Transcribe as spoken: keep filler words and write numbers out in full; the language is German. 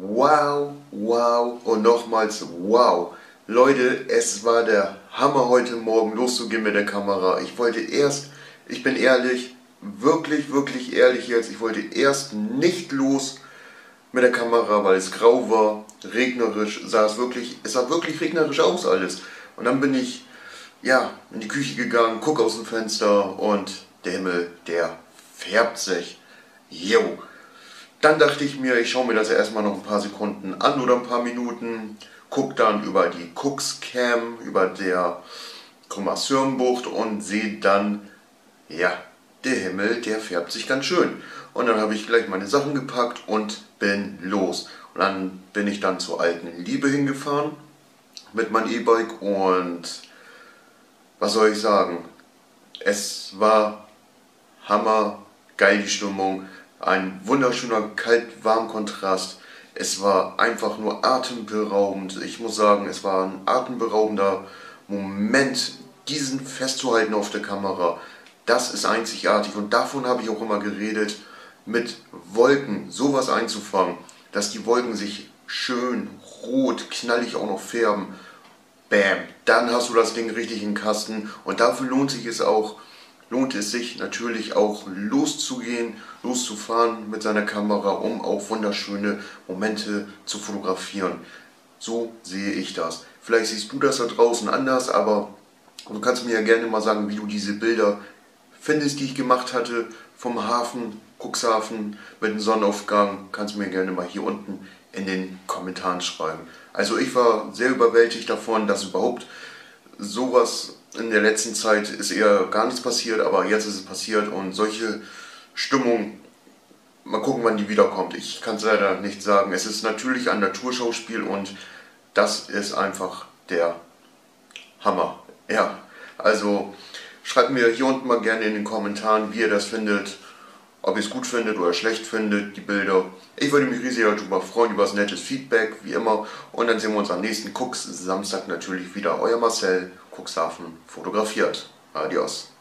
Wow, wow und nochmals wow. Leute, es war der Hammer, heute Morgen loszugehen mit der Kamera. Ich wollte erst, ich bin ehrlich, wirklich, wirklich ehrlich jetzt, ich wollte erst nicht los mit der Kamera, weil es grau war, regnerisch, sah es wirklich, es sah wirklich regnerisch aus alles. Und dann bin ich, ja, in die Küche gegangen, guck aus dem Fenster und der Himmel, der färbt sich. Jo. Dann dachte ich mir, ich schaue mir das ja erstmal noch ein paar Sekunden an oder ein paar Minuten. Gucke dann über die Cuxcam, über der Cuxhaven-Bucht und sehe dann, ja, der Himmel, der färbt sich ganz schön. Und dann habe ich gleich meine Sachen gepackt und bin los. Und dann bin ich dann zur alten Liebe hingefahren mit meinem E-Bike und was soll ich sagen? Es war hammer, geil die Stimmung. Ein wunderschöner Kalt-Warm-Kontrast. Es war einfach nur atemberaubend. Ich muss sagen, es war ein atemberaubender Moment, diesen festzuhalten auf der Kamera. Das ist einzigartig und davon habe ich auch immer geredet, mit Wolken sowas einzufangen, dass die Wolken sich schön rot, knallig auch noch färben. Bam, dann hast du das Ding richtig in den Kasten und dafür lohnt sich es auch, lohnt es sich natürlich auch loszugehen, loszufahren mit seiner Kamera, um auch wunderschöne Momente zu fotografieren. So sehe ich das. Vielleicht siehst du das da draußen anders, aber du kannst mir ja gerne mal sagen, wie du diese Bilder findest, die ich gemacht hatte vom Hafen, Cuxhaven mit dem Sonnenaufgang. Kannst du mir gerne mal hier unten in den Kommentaren schreiben. Also ich war sehr überwältigt davon, dass überhaupt sowas in der letzten Zeit ist eher gar nichts passiert, aber jetzt ist es passiert und solche Stimmung, mal gucken, wann die wiederkommt. Ich kann es leider nicht sagen. Es ist natürlich ein Naturschauspiel und das ist einfach der Hammer. Ja, also schreibt mir hier unten mal gerne in den Kommentaren, wie ihr das findet, ob ihr es gut findet oder schlecht findet, die Bilder. Ich würde mich riesig darüber freuen, über das nettes Feedback, wie immer. Und dann sehen wir uns am nächsten Cux Samstag natürlich wieder. Euer Marcel, Cuxhaven fotografiert. Adios.